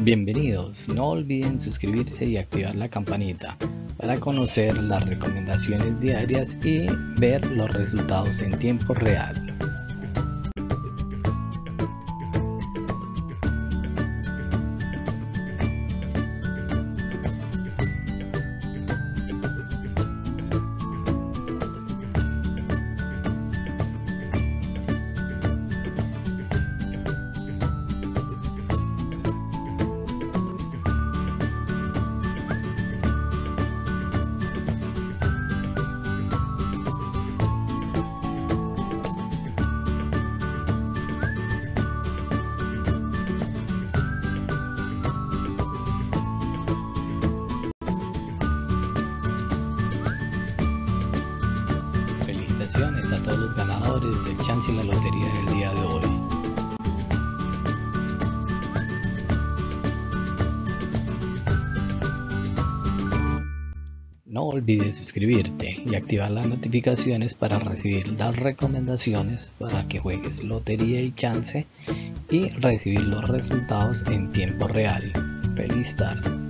Bienvenidos, no olviden suscribirse y activar la campanita para conocer las recomendaciones diarias y ver los resultados en tiempo real. A todos los ganadores del chance y la lotería del día de hoy. No olvides suscribirte y activar las notificaciones para recibir las recomendaciones para que juegues lotería y chance y recibir los resultados en tiempo real. Feliz tarde.